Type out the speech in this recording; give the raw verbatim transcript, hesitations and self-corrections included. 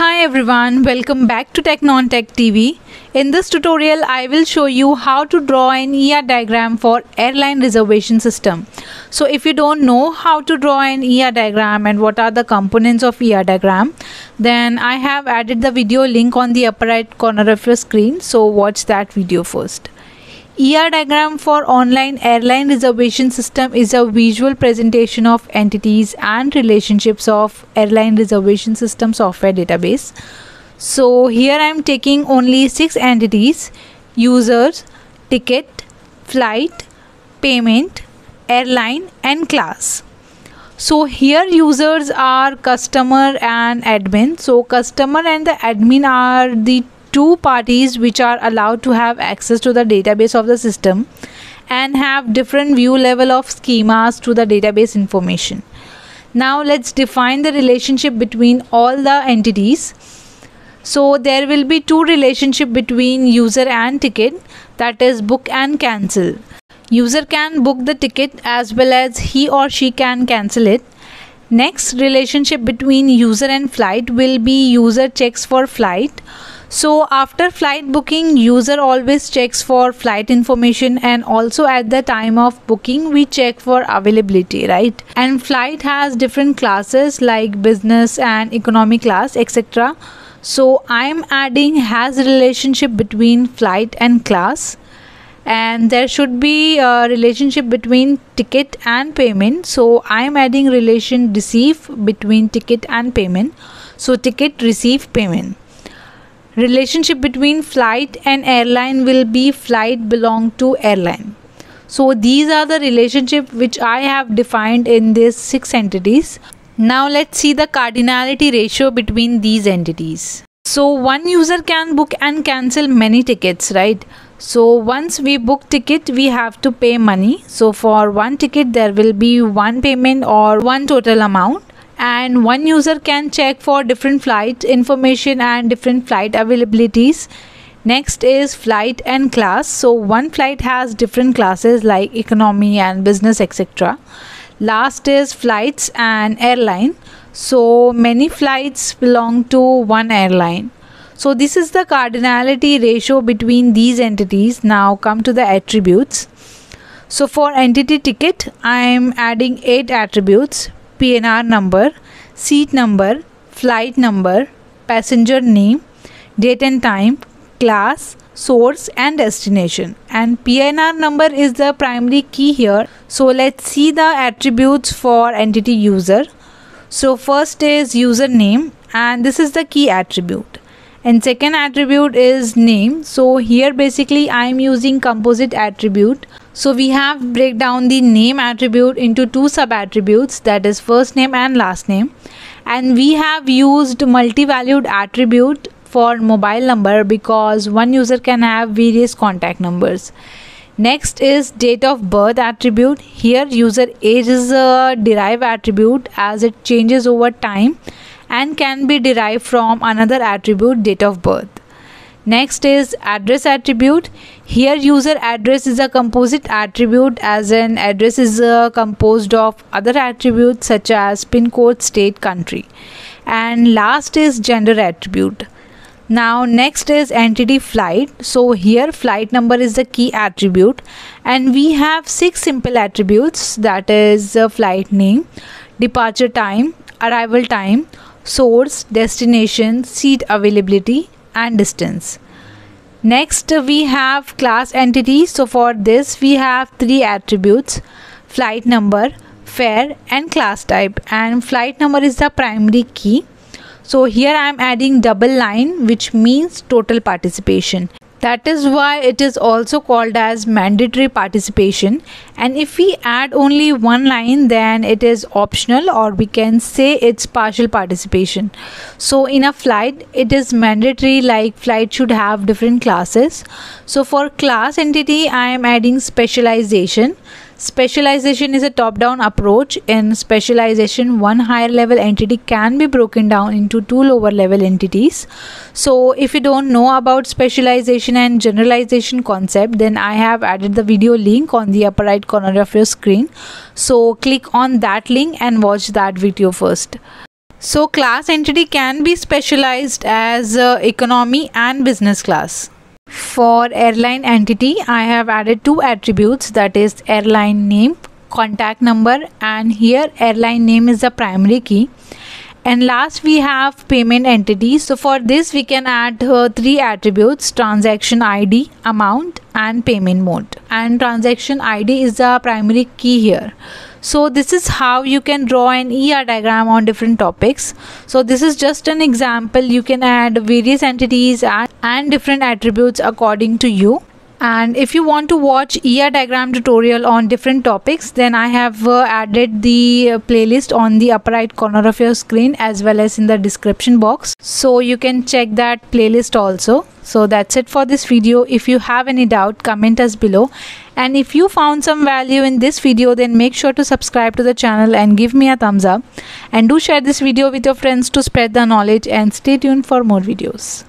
Hi everyone, welcome back to TechnonTechTV. In this tutorial, I will show you how to draw an E R diagram for airline reservation system. So if you don't know how to draw an E R diagram and what are the components of E R diagram, then I have added the video link on the upper right corner of your screen. So watch that video first. E R diagram for online airline reservation system is a visual presentation of entities and relationships of airline reservation system software database. So here I am taking only six entities: users, ticket, flight, payment, airline and class. So here users are customer and admin. So customer and the admin are the two parties which are allowed to have access to the database of the system and have different view level of schemas to the database information. Now let's define the relationship between all the entities. So there will be two relationship between user and ticket, that is book and cancel. User can book the ticket as well as he or she can cancel it. Next relationship between user and flight will be user checks for flight. So after flight booking, user always checks for flight information, and also at the time of booking we check for availability, right? And flight has different classes like business and economy class, et cetera. So I'm adding has relationship between flight and class, and there should be a relationship between ticket and payment. So I'm adding relation receive between ticket and payment. So ticket receive payment. Relationship between flight and airline will be flight belong to airline. So these are the relationship which I have defined in these six entities. Now let's see the cardinality ratio between these entities. So one user can book and cancel many tickets, right? So once we book ticket, we have to pay money. So for one ticket there will be one payment or one total amount. And one user can check for different flight information and different flight availabilities. Next is flight and class. So one flight has different classes like economy and business, et cetera. Last is flights and airline. So many flights belong to one airline. So this is the cardinality ratio between these entities. Now come to the attributes. So for entity ticket, I am adding eight attributes: P N R number, seat number, flight number, passenger name, date and time, class, source and destination. And P N R number is the primary key here. So let's see the attributes for entity user. So first is username, and this is the key attribute. And second attribute is name. So here basically I am using composite attribute. So we have break down the name attribute into two sub attributes, that is first name and last name. And we have used multi-valued attribute for mobile number because one user can have various contact numbers. Next is date of birth attribute. Here user age is a derived attribute as it changes over time and can be derived from another attribute, date of birth. Next is address attribute. Here user address is a composite attribute as an address is uh, composed of other attributes such as pin code, state, country. And last is gender attribute. Now next is entity flight. So here flight number is the key attribute, and we have six simple attributes, that is uh, flight name, departure time, arrival time, source, destination, seat availability and distance. Next we have class entity. So for this we have three attributes: flight number, fare and class type. And flight number is the primary key. So here I am adding double line, which means total participation. That is why it is also called as mandatory participation. And if we add only one line, then it is optional, or we can say it's partial participation. So in a flight, it is mandatory, like flight should have different classes. So for class entity, I am adding specialization. Specialization is a top-down approach. In specialization, one higher level entity can be broken down into two lower level entities. So if you don't know about specialization and generalization concept, then I have added the video link on the upper right corner of your screen. So click on that link and watch that video first. So class entity can be specialized as uh, economy and business class. For airline entity, I have added two attributes, that is airline name, contact number, and here airline name is the primary key. And last we have payment entity. So for this we can add uh, three attributes: transaction I D, amount, and payment mode. And transaction I D is the primary key here. So this is how you can draw an E R diagram on different topics. So this is just an example. You can add various entities and, and different attributes according to you. And if you want to watch E R diagram tutorial on different topics, then I have uh, added the uh, playlist on the upper right corner of your screen as well as in the description box. So you can check that playlist also. So that's it for this video. If you have any doubt, comment us below. And if you found some value in this video, then make sure to subscribe to the channel and give me a thumbs up. And do share this video with your friends to spread the knowledge, and stay tuned for more videos.